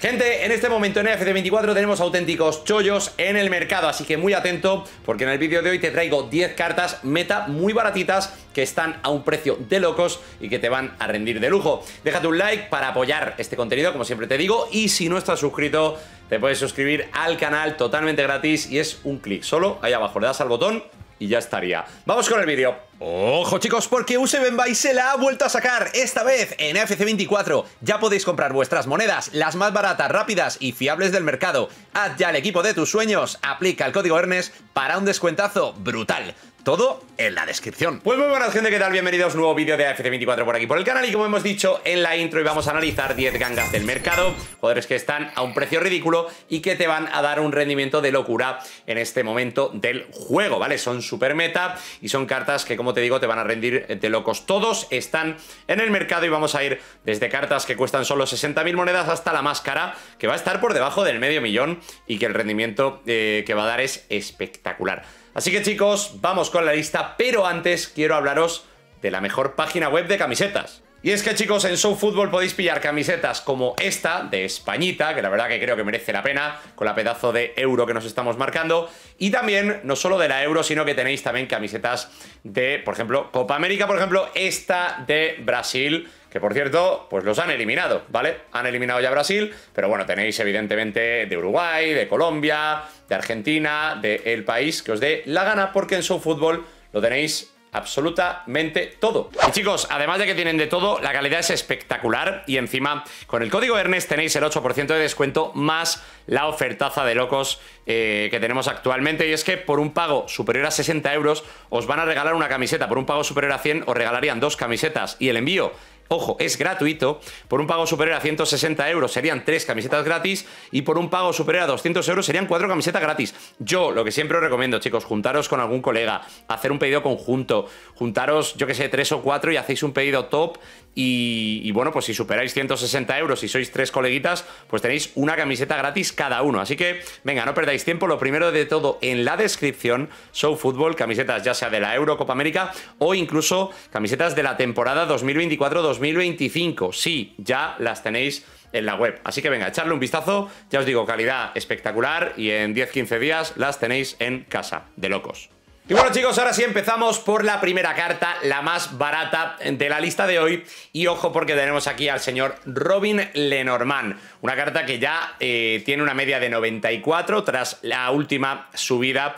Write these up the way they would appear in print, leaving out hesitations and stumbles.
Gente, en este momento en EA FC 24 tenemos auténticos chollos en el mercado, así que muy atento porque en el vídeo de hoy te traigo 10 cartas meta muy baratitas que están a un precio de locos y que te van a rendir de lujo. Déjate un like para apoyar este contenido, como siempre te digo, y si no estás suscrito te puedes suscribir al canal totalmente gratis y es un clic solo, ahí abajo le das al botón y ya estaría. Vamos con el vídeo. Ojo chicos, porque U7Buy se la ha vuelto a sacar. Esta vez en EA FC 24 ya podéis comprar vuestras monedas, las más baratas, rápidas y fiables del mercado. Haz ya el equipo de tus sueños, aplica el código ERNES para un descuentazo brutal. Todo en la descripción. Pues muy buenas gente, ¿qué tal? Bienvenidos a un nuevo vídeo de EA FC 24 por aquí por el canal. Y como hemos dicho en la intro, hoy vamos a analizar 10 gangas del mercado, jugadores que están a un precio ridículo y que te van a dar un rendimiento de locura en este momento del juego, ¿vale? Son super meta y son cartas que, como te digo, te van a rendir de locos. Todos están en el mercado y vamos a ir desde cartas que cuestan solo 60.000 monedas hasta la más cara, que va a estar por debajo del medio millón y que el rendimiento que va a dar es espectacular. Así que chicos, vamos con la lista, pero antes quiero hablaros de la mejor página web de camisetas. Y es que chicos, en Sofutbol podéis pillar camisetas como esta, de Españita, que la verdad que creo que merece la pena, con la pedazo de euro que nos estamos marcando, y también, no solo de la euro, sino que tenéis también camisetas de, por ejemplo, Copa América, por ejemplo, esta de Brasil, que por cierto, pues los han eliminado, ¿vale? Han eliminado ya Brasil, pero bueno, tenéis evidentemente de Uruguay, de Colombia, de Argentina, de el país que os dé la gana, porque en Sofutbol lo tenéis absolutamente todo. Y chicos, además de que tienen de todo, la calidad es espectacular y encima con el código ERNES tenéis el 8% de descuento más la ofertaza de locos que tenemos actualmente, y es que por un pago superior a 60 € os van a regalar una camiseta, por un pago superior a 100 os regalarían dos camisetas y el envío, ojo, es gratuito. Por un pago superior a 160 € serían 3 camisetas gratis y por un pago superior a 200 € serían 4 camisetas gratis. Yo lo que siempre os recomiendo, chicos, juntaros con algún colega, hacer un pedido conjunto, juntaros, yo que sé, 3 o 4 y hacéis un pedido top y bueno, pues si superáis 160 € y sois 3 coleguitas, pues tenéis una camiseta gratis cada uno. Así que, venga, no perdáis tiempo. Lo primero de todo, en la descripción, Sofutbol, camisetas ya sea de la Euro, Copa América o incluso camisetas de la temporada 2024-2025, sí, ya las tenéis en la web, así que venga, echarle un vistazo, ya os digo, calidad espectacular y en 10-15 días las tenéis en casa, de locos. Y bueno chicos, ahora sí empezamos por la primera carta, la más barata de la lista de hoy, y ojo porque tenemos aquí al señor Robin Le Normand, una carta que ya tiene una media de 94 tras la última subida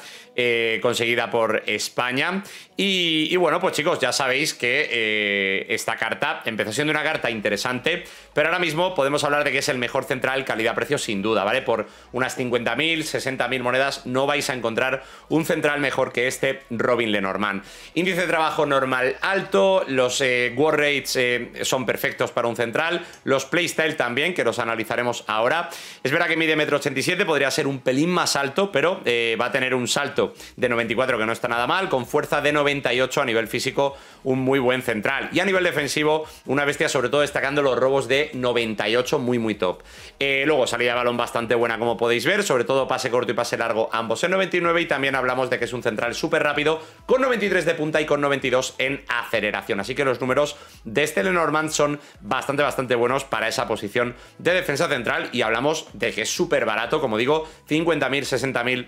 conseguida por España y bueno, pues chicos, ya sabéis que esta carta empezó siendo una carta interesante, pero ahora mismo podemos hablar de que es el mejor central calidad-precio sin duda, ¿vale? Por unas 50.000, 60.000 monedas no vais a encontrar un central mejor que este Robin Le Normand. Índice de trabajo normal alto, los war rates son perfectos para un central, los playstyle también, que los analizaremos ahora. Es verdad que mide 1,87 m, podría ser un pelín más alto, pero va a tener un salto de 94 que no está nada mal, con fuerza de 98 a nivel físico, un muy buen central. Y a nivel defensivo, una bestia, sobre todo destacando los robos de 98, muy top. Luego salida de balón bastante buena, como podéis ver, sobre todo pase corto y pase largo, ambos en 99, y también hablamos de que es un central súper rápido, con 93 de punta y con 92 en aceleración. Así que los números de este Le Normand son bastante buenos para esa posición de defensa central, y hablamos de que es súper barato, como digo, 50.000, 60.000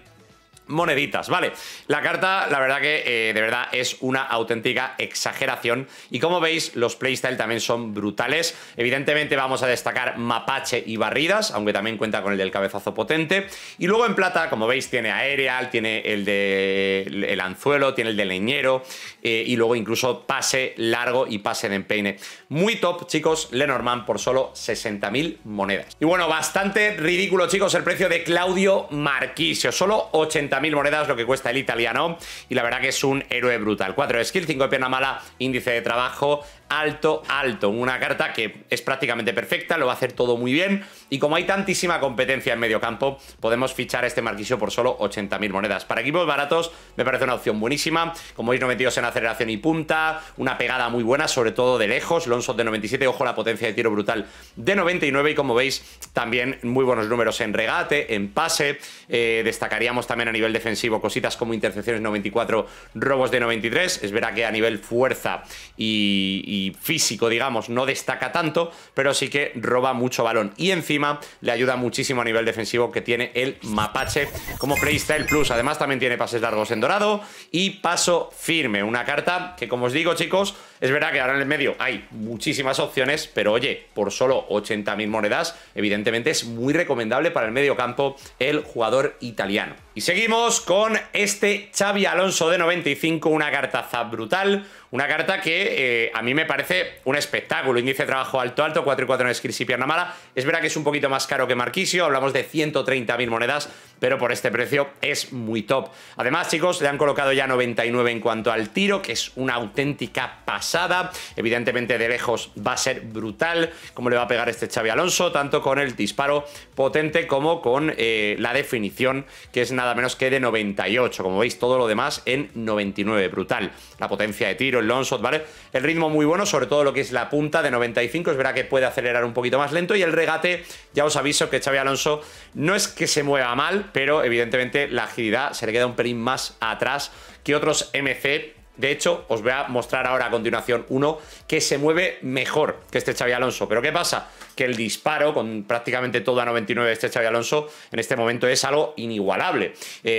moneditas, ¿vale? La carta, la verdad que de verdad es una auténtica exageración y como veis los playstyle también son brutales. Evidentemente vamos a destacar mapache y barridas, aunque también cuenta con el del cabezazo potente, y luego en plata, como veis, tiene aerial, tiene el de el anzuelo, tiene el de leñero y luego incluso pase largo y pase de empeine. Muy top, chicos, Le Normand por solo 60.000 monedas. Y bueno, bastante ridículo, chicos, el precio de Claudio Marchisio, solo 80.000 monedas lo que cuesta el italiano, y la verdad que es un héroe brutal. 4 de skill, 5 de pierna mala, índice de trabajo alto, una carta que es prácticamente perfecta, lo va a hacer todo muy bien, y como hay tantísima competencia en medio campo, podemos fichar a este Marchisio por solo 80.000 monedas. Para equipos baratos me parece una opción buenísima, como veis 92 en aceleración y punta, una pegada muy buena, sobre todo de lejos, Lonshot de 97, ojo la potencia de tiro brutal de 99, y como veis también muy buenos números en regate, en pase, destacaríamos también a nivel nivel defensivo, cositas como intercepciones 94, robos de 93. Es verdad que a nivel fuerza y físico, digamos, no destaca tanto, pero sí que roba mucho balón. Y encima le ayuda muchísimo a nivel defensivo, que tiene el mapache como Playstyle Plus. Además también tiene pases largos en dorado y paso firme. Una carta que, como os digo, chicos, es verdad que ahora en el medio hay muchísimas opciones, pero oye, por solo 80.000 monedas, evidentemente es muy recomendable para el medio campo el jugador italiano. Y seguimos con este Xabi Alonso de 95, una cartaza brutal, una carta que a mí me parece un espectáculo. Índice de trabajo alto, 4 y 4 en esquirs y pierna mala. Es verdad que es un poquito más caro que Marchisio, hablamos de 130.000 monedas, pero por este precio es muy top. Además, chicos, le han colocado ya 99 en cuanto al tiro, que es una auténtica pasada. Evidentemente de lejos va a ser brutal cómo le va a pegar este Xabi Alonso, tanto con el disparo potente como con la definición, que es nada menos que de 98. Como veis, todo lo demás en 99, brutal. La potencia de tiro, el long shot, ¿vale? El ritmo muy bueno, sobre todo lo que es la punta de 95. Es verdad que puede acelerar un poquito más lento. Y el regate, ya os aviso que Xabi Alonso no es que se mueva mal, pero evidentemente la agilidad se le queda un pelín más atrás que otros MC. De hecho, os voy a mostrar ahora a continuación uno que se mueve mejor que este Xabi Alonso. Pero ¿qué pasa? Que el disparo, con prácticamente todo a 99 de este Xabi Alonso, en este momento es algo inigualable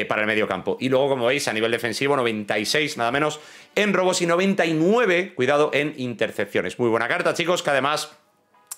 para el medio campo. Y luego, como veis, a nivel defensivo, 96 nada menos en robos y 99, cuidado, en intercepciones. Muy buena carta, chicos, que además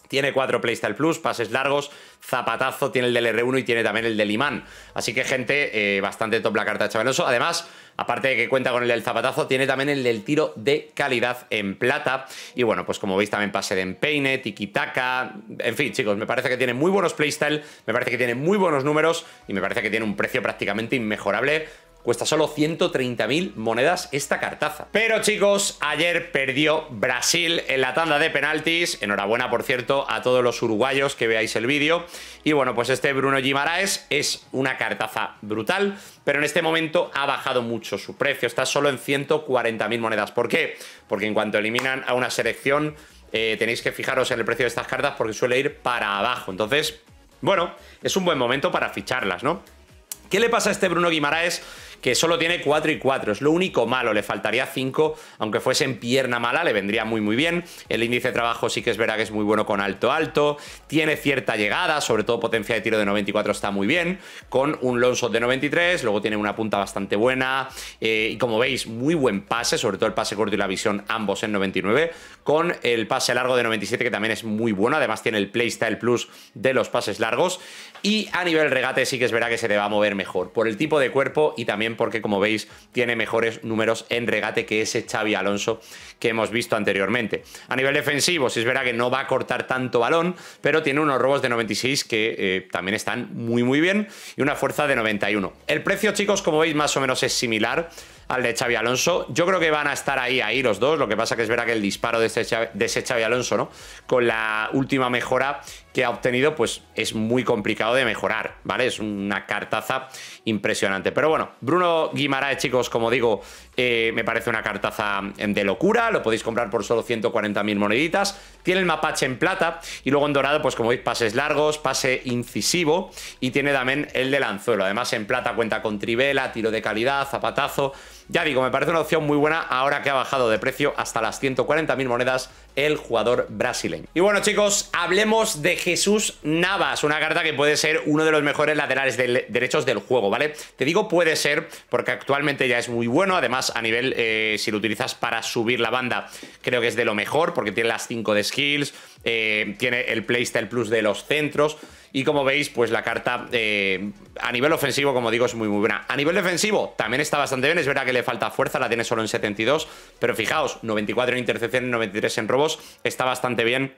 tiene 4 Playstyle Plus, pases largos, zapatazo, tiene el del R1 y tiene también el del imán. Así que, gente, bastante top la carta de Xabi Alonso. Además, aparte de que cuenta con el del zapatazo, tiene también el del tiro de calidad en plata. Y bueno, pues como veis también pase de empeine, tiki-taka. En fin, chicos, me parece que tiene muy buenos playstyle, me parece que tiene muy buenos números y me parece que tiene un precio prácticamente inmejorable. Cuesta solo 130.000 monedas esta cartaza. Pero, chicos, ayer perdió Brasil en la tanda de penaltis. Enhorabuena, por cierto, a todos los uruguayos que veáis el vídeo. Y bueno, pues este Bruno Guimaraes es una cartaza brutal, pero en este momento ha bajado mucho su precio. Está solo en 140.000 monedas. ¿Por qué? Porque en cuanto eliminan a una selección, tenéis que fijaros en el precio de estas cartas porque suele ir para abajo. Entonces, bueno, es un buen momento para ficharlas, ¿no? ¿Qué le pasa a este Bruno Guimaraes? Que solo tiene 4 y 4, es lo único malo, le faltaría 5, aunque fuese en pierna mala le vendría muy muy bien. El índice de trabajo sí que es verdad que es muy bueno con alto, tiene cierta llegada, sobre todo potencia de tiro de 94 está muy bien, con un long shot de 93, luego tiene una punta bastante buena, y como veis muy buen pase, sobre todo el pase corto y la visión ambos en 99, con el pase largo de 97 que también es muy bueno, además tiene el Playstyle Plus de los pases largos, y a nivel regate sí que es verdad que se le va a mover mejor, por el tipo de cuerpo y también porque, como veis, tiene mejores números en regate que ese Xabi Alonso que hemos visto anteriormente. A nivel defensivo, sí es verdad que no va a cortar tanto balón, pero tiene unos robos de 96 que también están muy muy bien y una fuerza de 91. El precio, chicos, como veis, más o menos es similar al de Xabi Alonso. Yo creo que van a estar ahí los dos. Lo que pasa que es verdad que el disparo de ese Xabi Alonso, ¿no?, con la última mejora que ha obtenido, pues es muy complicado de mejorar, ¿vale? Es una cartaza impresionante. Pero bueno, Bruno Guimaraes, chicos, como digo, me parece una cartaza de locura. Lo podéis comprar por solo 140.000 moneditas. Tiene el mapache en plata y luego en dorado, pues como veis, pases largos, pase incisivo y tiene también el del anzuelo. Además, en plata cuenta con trivela, tiro de calidad, zapatazo. Ya digo, me parece una opción muy buena ahora que ha bajado de precio hasta las 140.000 monedas el jugador brasileño. Y bueno, chicos, hablemos de Jesus Navas, una carta que puede ser uno de los mejores laterales derechos del juego, ¿vale? Te digo puede ser porque actualmente ya es muy bueno, además a nivel, si lo utilizas para subir la banda, creo que es de lo mejor porque tiene las 5 de skills, tiene el Playstyle Plus de los centros. Y como veis, pues la carta a nivel ofensivo, como digo, es muy muy buena. A nivel defensivo también está bastante bien. Es verdad que le falta fuerza, la tiene solo en 72. Pero fijaos, 94 en intercepciones, 93 en robos. Está bastante bien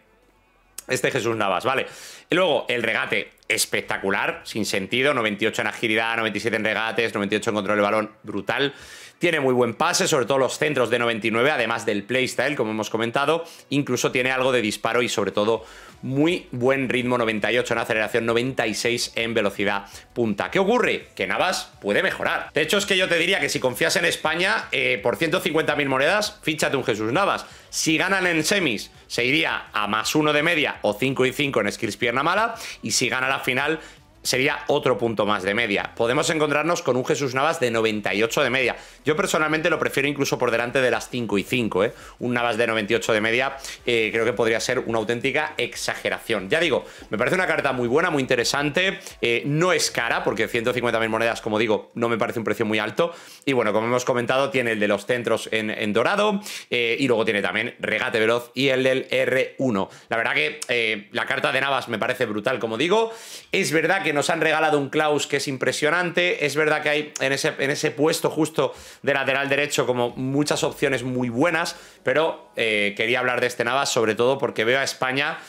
este Jesús Navas, ¿vale? Y luego el regate espectacular, sin sentido, 98 en agilidad, 97 en regates, 98 en control de balón, brutal. Tiene muy buen pase, sobre todo los centros de 99, además del playstyle, como hemos comentado. Incluso tiene algo de disparo y sobre todo muy buen ritmo, 98 en aceleración, 96 en velocidad punta. ¿Qué ocurre? Que Navas puede mejorar. De hecho, es que yo te diría que si confías en España, por 150.000 monedas, fíchate un Jesús Navas. Si ganan en semis, se iría a +1 de media o 5 y 5 en skills pierna mala. Y si gana la final, sería otro punto más de media. Podemos encontrarnos con un Jesús Navas de 98 de media. Yo personalmente lo prefiero incluso por delante de las 5 y 5, ¿eh? Un Navas de 98 de media creo que podría ser una auténtica exageración. Ya digo, me parece una carta muy buena, muy interesante. No es cara, porque 150.000 monedas, como digo, no me parece un precio muy alto. Y bueno, como hemos comentado, tiene el de los centros en dorado y luego tiene también regate veloz y el del R1. La verdad que la carta de Navas me parece brutal, como digo. Es verdad que nos han regalado un Klaus que es impresionante. Es verdad que hay en ese puesto justo de lateral derecho como muchas opciones muy buenas, pero quería hablar de este Navas sobre todo porque veo a España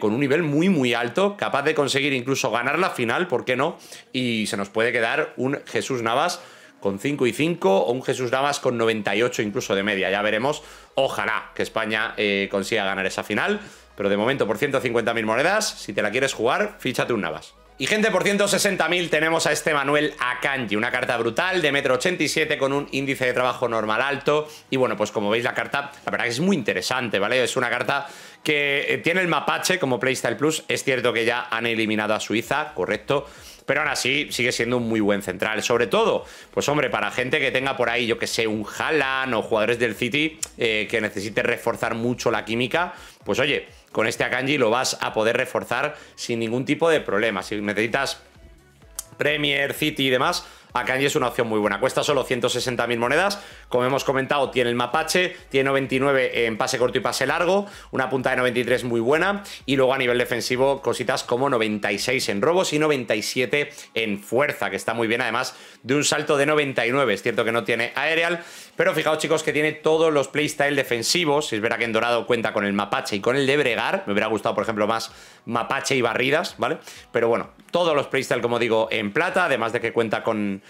con un nivel muy muy alto, capaz de conseguir incluso ganar la final, ¿por qué no? Y se nos puede quedar un Jesús Navas con 5 y 5 o un Jesús Navas con 98 incluso de media, ya veremos. Ojalá que España consiga ganar esa final, pero de momento por 150.000 monedas, si te la quieres jugar, fíchate un Navas. Y gente, por 160.000 tenemos a este Manuel Akanji, una carta brutal de 1,87 m con un índice de trabajo normal alto. Y bueno, pues como veis la carta, la verdad que es muy interesante, ¿vale? Es una carta que tiene el mapache como Playstyle Plus. Es cierto que ya han eliminado a Suiza, correcto, pero aún así sigue siendo un muy buen central. Sobre todo, pues hombre, para gente que tenga por ahí, yo que sé, un Haaland o jugadores del City que necesite reforzar mucho la química, pues oye, con este Akanji lo vas a poder reforzar sin ningún tipo de problema. Si necesitas Premier, City y demás, Akanji es una opción muy buena. Cuesta solo 160.000 monedas. Como hemos comentado, tiene el mapache, tiene 99 en pase corto y pase largo, una punta de 93 muy buena, y luego a nivel defensivo cositas como 96 en robos y 97 en fuerza, que está muy bien, además de un salto de 99. Es cierto que no tiene aerial, pero fijaos, chicos, que tiene todos los playstyle defensivos. Es verdad que en dorado cuenta con el mapache y con el de bregar. Me hubiera gustado, por ejemplo, más mapache y barridas, ¿vale? Pero bueno, todos los playstyle, como digo, en plata, además de que cuenta con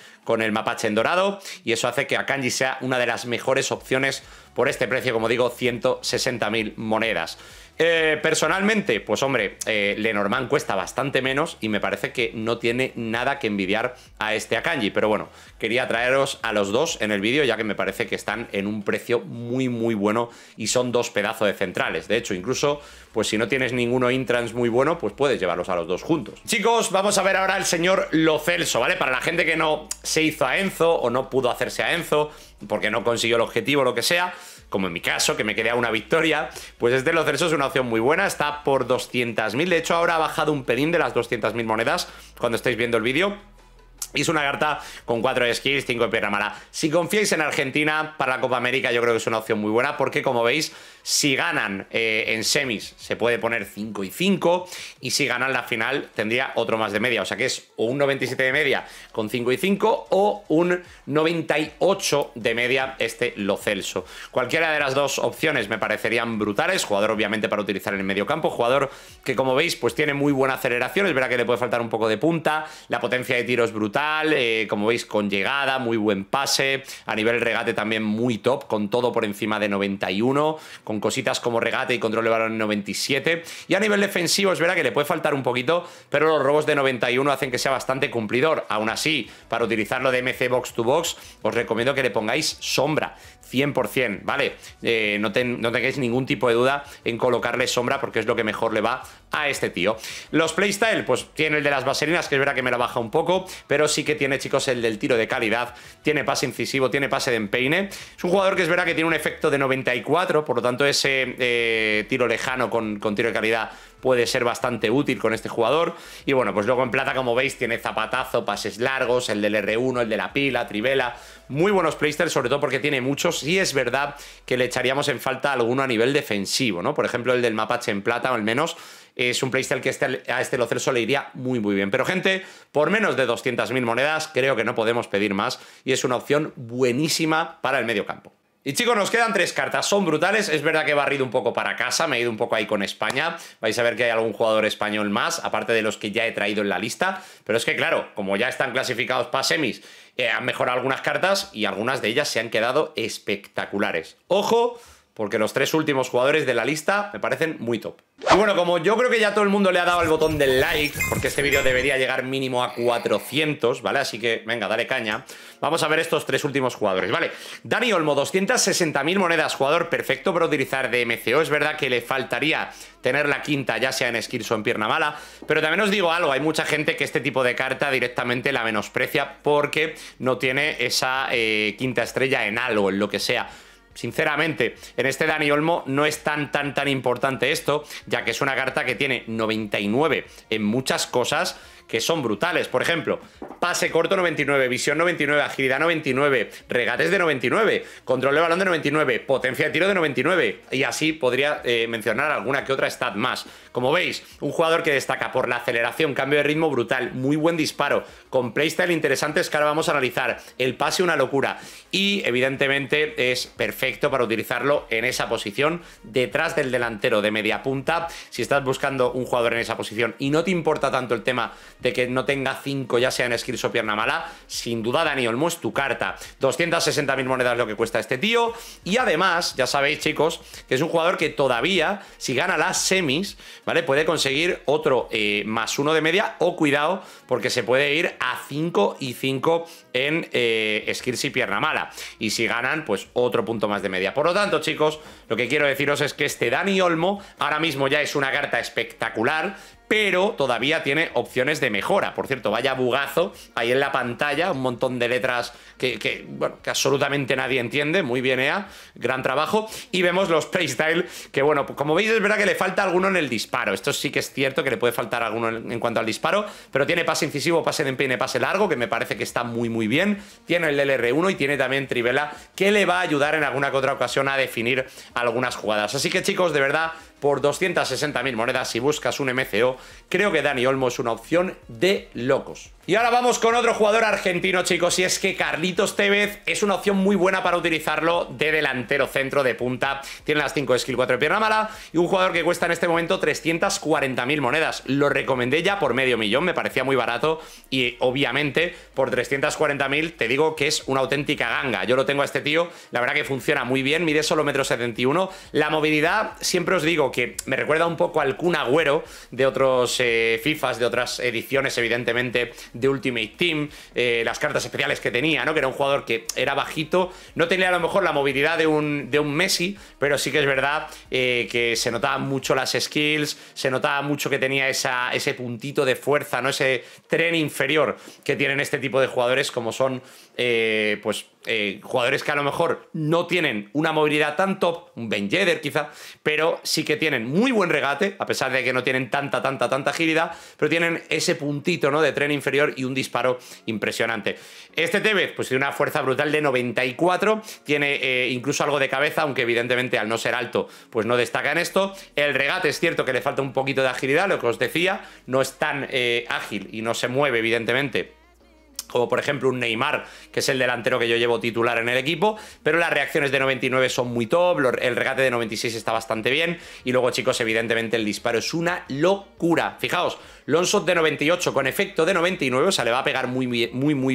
el mapache en dorado, y eso hace que Akanji sea una de las mejores opciones por este precio, como digo, 160.000 monedas. Personalmente, pues hombre, Le Normand cuesta bastante menos y me parece que no tiene nada que envidiar a este Akanji, pero bueno, quería traeros a los dos en el vídeo, ya que me parece que están en un precio muy muy bueno y son dos pedazos de centrales. De hecho, incluso, pues si no tienes ninguno intrans muy bueno, pues puedes llevarlos a los dos juntos. Chicos, vamos a ver ahora al señor Lo Celso, ¿vale? Para la gente que no se hizo a Enzo o no pudo hacerse a Enzo porque no consiguió el objetivo o lo que sea, como en mi caso, que me quedé a una victoria, pues este Lo Celso es una opción muy buena. Está por 200.000, de hecho ahora ha bajado un pelín de las 200.000 monedas cuando estáis viendo el vídeo. Y es una carta con 4 skills, 5 de pierna mala. Si confiáis en Argentina para la Copa América, yo creo que es una opción muy buena, porque como veis, si ganan en semis se puede poner 5 y 5, y si ganan la final tendría otro más de media, o sea que es o un 97 de media con 5 y 5 o un 98 de media este Lo Celso. Cualquiera de las dos opciones me parecerían brutales. Jugador obviamente para utilizar en el medio campo, jugador que, como veis, pues tiene muy buena aceleración. Es verdad que le puede faltar un poco de punta, la potencia de tiro es brutal. Como veis, con llegada, muy buen pase. A nivel regate también muy top, con todo por encima de 91, con cositas como regate y control de balón en 97. Y a nivel defensivo es verdad que le puede faltar un poquito, pero los robos de 91 hacen que sea bastante cumplidor. Aún así, para utilizarlo de MC box to box, os recomiendo que le pongáis sombra 100%, ¿vale? No tengáis ningún tipo de duda en colocarle sombra, porque es lo que mejor le va a este tío. Los playstyle, pues tiene el de las vaselinas, que es verdad que me la baja un poco, pero sí que tiene, chicos, el del tiro de calidad. Tiene pase incisivo, tiene pase de empeine. Es un jugador que es verdad que tiene un efecto de 94, por lo tanto ese tiro lejano con tiro de calidad puede ser bastante útil con este jugador. Y bueno, pues luego en plata, como veis, tiene zapatazo, pases largos, el del R1, el de la pila, trivela. Muy buenos playstyles, sobre todo porque tiene muchos, y es verdad que le echaríamos en falta alguno a nivel defensivo, ¿no? Por ejemplo, el del mapache en plata, o al menos es un playstyle que a este Lo Celso le iría muy muy bien. Pero gente, por menos de 200.000 monedas creo que no podemos pedir más, y es una opción buenísima para el medio campo. Y chicos, nos quedan 3 cartas, son brutales. Es verdad que he barrido un poco para casa, me he ido un poco ahí con España. Vais a ver que hay algún jugador español más, aparte de los que ya he traído en la lista. Pero es que claro, como ya están clasificados para semis, han mejorado algunas cartas y algunas de ellas se han quedado espectaculares. Ojo, porque los tres últimos jugadores de la lista me parecen muy top. Y bueno, como yo creo que ya todo el mundo le ha dado al botón del like, porque este vídeo debería llegar mínimo a 400, ¿vale? Así que, venga, dale caña. Vamos a ver estos tres últimos jugadores, ¿vale? Dani Olmo, 260.000 monedas, jugador perfecto para utilizar de MCO. Es verdad que le faltaría tener la quinta, ya sea en skills o en pierna mala, pero también os digo algo, hay mucha gente que este tipo de carta directamente la menosprecia porque no tiene esa quinta estrella en algo, en lo que sea. Sinceramente, en este Dani Olmo no es tan importante esto, ya que es una carta que tiene 99 en muchas cosas que son brutales. Por ejemplo, pase corto 99, visión 99, agilidad 99, regates de 99, control de balón de 99, potencia de tiro de 99, y así podría mencionar alguna que otra stat más. Como veis, un jugador que destaca por la aceleración, cambio de ritmo brutal, muy buen disparo, con playstyle interesantes que ahora vamos a analizar, el pase una locura, y evidentemente es perfecto para utilizarlo en esa posición, detrás del delantero de media punta. Si estás buscando un jugador en esa posición y no te importa tanto el tema de que no tenga 5, ya sea en skills o pierna mala, sin duda Dani Olmo es tu carta. 260.000 monedas lo que cuesta este tío. Y además, ya sabéis, chicos, que es un jugador que todavía, si gana las semis, ¿vale?, puede conseguir otro +1 de media, o cuidado, porque se puede ir a 5 y 5 en skills y pierna mala. Y si ganan, pues otro punto más de media. Por lo tanto, chicos, lo que quiero deciros es que este Dani Olmo ahora mismo ya es una carta espectacular, pero todavía tiene opciones de mejora. Por cierto, vaya bugazo ahí en la pantalla, un montón de letras que absolutamente nadie entiende. Muy bien, EA, gran trabajo. Y vemos los playstyle, que bueno, como veis es verdad que le falta alguno en el disparo. Esto sí que es cierto, que le puede faltar alguno en cuanto al disparo, pero tiene pase incisivo, pase de empeine, pase largo, que me parece que está muy bien. Tiene el LR1 y tiene también Trivela, que le va a ayudar en alguna que otra ocasión a definir algunas jugadas. Así que, chicos, de verdad, por 260.000 monedas, si buscas un MCO, creo que Dani Olmo es una opción de locos. Y ahora vamos con otro jugador argentino, chicos, y es que Carlitos Tevez es una opción muy buena para utilizarlo de delantero centro, de punta. Tiene las 5 de skill, 4 de pierna mala, y un jugador que cuesta en este momento 340.000 monedas. Lo recomendé ya por medio millón, me parecía muy barato, y obviamente por 340.000 te digo que es una auténtica ganga. Yo lo tengo a este tío, la verdad que funciona muy bien, mide solo 1,71 m. La movilidad, siempre os digo que me recuerda un poco al Kun Agüero de otros FIFAs, de otras ediciones, evidentemente, de Ultimate Team, las cartas especiales que tenía, ¿no? Que era un jugador que era bajito, no tenía a lo mejor la movilidad de un Messi, pero sí que es verdad que se notaban mucho las skills, se notaba mucho que tenía ese puntito de fuerza, ¿no? Ese tren inferior que tienen este tipo de jugadores, como son jugadores que a lo mejor no tienen una movilidad tan top, un Ben Yedder quizá, pero sí que tienen muy buen regate, a pesar de que no tienen tanta agilidad, pero tienen ese puntito, ¿no?, de tren inferior y un disparo impresionante. Este Tevez, pues tiene una fuerza brutal de 94, tiene incluso algo de cabeza, aunque evidentemente al no ser alto, pues no destaca en esto. El regate es cierto que le falta un poquito de agilidad, lo que os decía, no es tan ágil y no se mueve, evidentemente, como por ejemplo un Neymar, que es el delantero que yo llevo titular en el equipo, pero las reacciones de 99 son muy top, el regate de 96 está bastante bien, y luego, chicos, evidentemente el disparo es una locura. Fijaos, longshot de 98 con efecto de 99, o sea, le va a pegar muy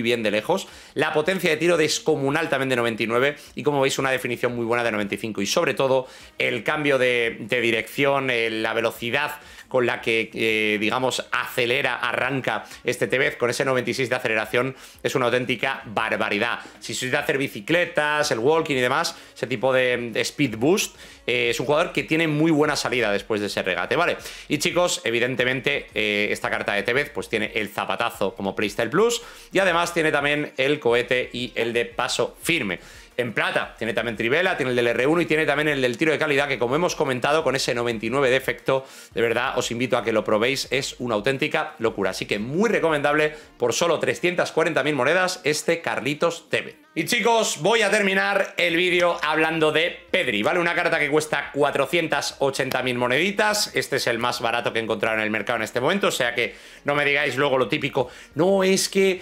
bien de lejos. La potencia de tiro descomunal también de 99, y como veis una definición muy buena de 95, y sobre todo el cambio de dirección, la velocidad con la que, digamos, arranca este Tevez con ese 96 de aceleración, es una auténtica barbaridad. Si sois de hacer bicicletas, el walking y demás, ese tipo de speed boost, es un jugador que tiene muy buena salida después de ese regate, ¿vale? Y, chicos, evidentemente, esta carta de Tevez pues tiene el zapatazo como playstyle plus, y además tiene también el cohete y el de paso firme. En plata tiene también Trivela, tiene el del R1 y tiene también el del tiro de calidad, que como hemos comentado, con ese 99 de efecto, de verdad os invito a que lo probéis, es una auténtica locura. Así que muy recomendable por solo 340.000 monedas este Carlitos Tevez. Y, chicos, voy a terminar el vídeo hablando de Pedri, ¿vale? Una carta que cuesta 480.000 moneditas. Este es el más barato que he encontrado en el mercado en este momento, o sea que no me digáis luego lo típico, no, es que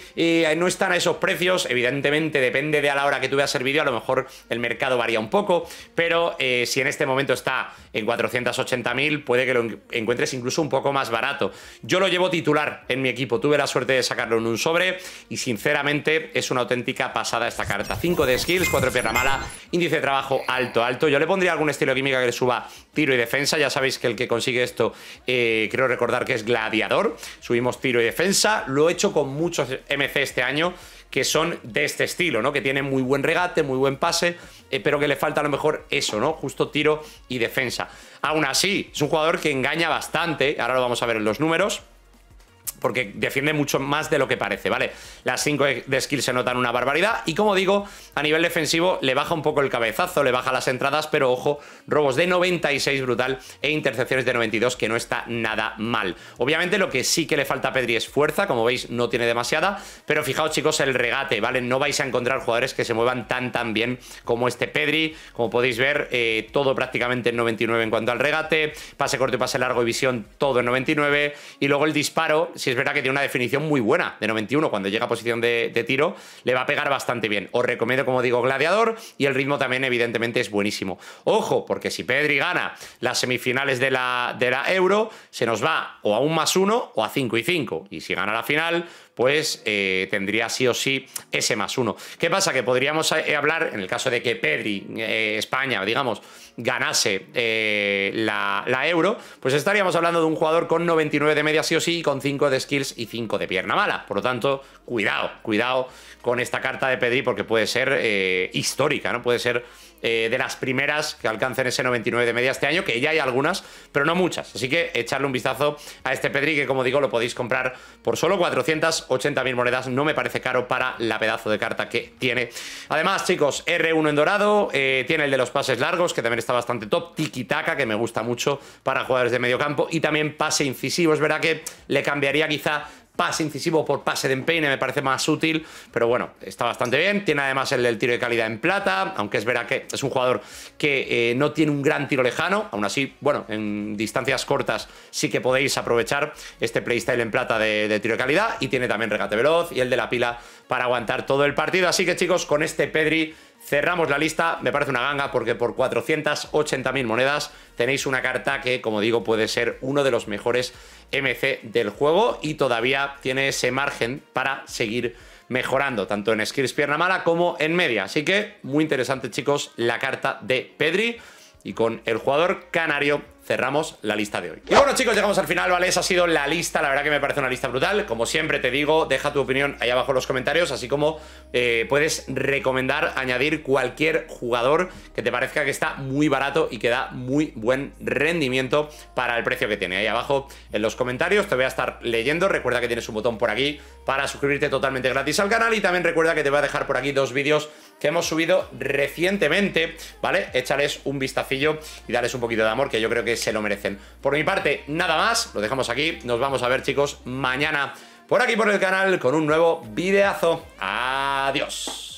no están a esos precios. Evidentemente depende de a la hora que tú veas el vídeo, a lo mejor el mercado varía un poco, pero si en este momento está en 480.000, puede que lo encuentres incluso un poco más barato. Yo lo llevo titular en mi equipo, tuve la suerte de sacarlo en un sobre, y sinceramente es una auténtica pasada esta esta carta. 5 de skills, 4 de pierna mala, índice de trabajo alto, alto. Yo le pondría algún estilo de química que le suba tiro y defensa. Ya sabéis que el que consigue esto, creo recordar que es gladiador. Subimos tiro y defensa. Lo he hecho con muchos MC este año que son de este estilo, ¿no? Que tienen muy buen regate, muy buen pase, pero que le falta a lo mejor eso, ¿no? Justo tiro y defensa. Aún así, es un jugador que engaña bastante. Ahora lo vamos a ver en los números, porque defiende mucho más de lo que parece, ¿vale? Las 5 de skill se notan una barbaridad. Y como digo, a nivel defensivo le baja un poco el cabezazo, le baja las entradas, pero ojo, robos de 96 brutal e intercepciones de 92, que no está nada mal. Obviamente lo que sí que le falta a Pedri es fuerza, como veis no tiene demasiada, pero fijaos chicos el regate, ¿vale? No vais a encontrar jugadores que se muevan tan bien como este Pedri. Como podéis ver, todo prácticamente en 99 en cuanto al regate, pase corto y pase largo y visión, todo en 99, y luego el disparo, si es verdad que tiene una definición muy buena de 91, cuando llega a posición de tiro le va a pegar bastante bien. Os recomiendo, como digo, gladiador, y el ritmo también evidentemente es buenísimo. Ojo, porque si Pedri gana las semifinales de la Euro, se nos va o a 1+1 o a 5 y 5, y si gana la final pues tendría sí o sí ese +1. ¿Qué pasa? Que podríamos hablar, en el caso de que Pedri, España, digamos, ganase la Euro, pues estaríamos hablando de un jugador con 99 de media sí o sí, y con 5 de skills y 5 de pierna mala. Por lo tanto, cuidado con esta carta de Pedri, porque puede ser histórica, ¿no? Puede ser de las primeras que alcancen ese 99 de media este año, que ya hay algunas, pero no muchas. Así que echarle un vistazo a este Pedri, que como digo lo podéis comprar por solo 480.000 monedas. No me parece caro para la pedazo de carta que tiene. Además chicos, R1 en dorado, tiene el de los pases largos, que también está bastante top, tiki-taka, que me gusta mucho para jugadores de medio campo, y también pase incisivo. Es verdad que le cambiaría quizá pase incisivo por pase de empeine, me parece más útil, pero bueno, está bastante bien. Tiene además el del tiro de calidad en plata, aunque es verdad que es un jugador que no tiene un gran tiro lejano. Aún así, bueno, en distancias cortas sí que podéis aprovechar este playstyle en plata de tiro de calidad, y tiene también regate veloz y el de la pila para aguantar todo el partido. Así que chicos, con este Pedri cerramos la lista. Me parece una ganga, porque por 480.000 monedas tenéis una carta que, como digo, puede ser uno de los mejores MC del juego, y todavía tiene ese margen para seguir mejorando, tanto en skills pierna mala como en media. Así que muy interesante chicos la carta de Pedri, y con el jugador canario cerramos la lista de hoy. Y bueno chicos, llegamos al final, ¿vale? Esa ha sido la lista. La verdad que me parece una lista brutal. Como siempre te digo, deja tu opinión ahí abajo en los comentarios, así como puedes recomendar, añadir cualquier jugador que te parezca que está muy barato y que da muy buen rendimiento para el precio que tiene. Ahí abajo en los comentarios te voy a estar leyendo. Recuerda que tienes un botón por aquí para suscribirte totalmente gratis al canal, y también recuerda que te voy a dejar por aquí 2 vídeos que hemos subido recientemente, ¿vale? Échales un vistacillo y dales un poquito de amor, que yo creo que se lo merecen. Por mi parte, nada más, lo dejamos aquí. Nos vamos a ver chicos mañana por aquí por el canal con un nuevo videazo. Adiós.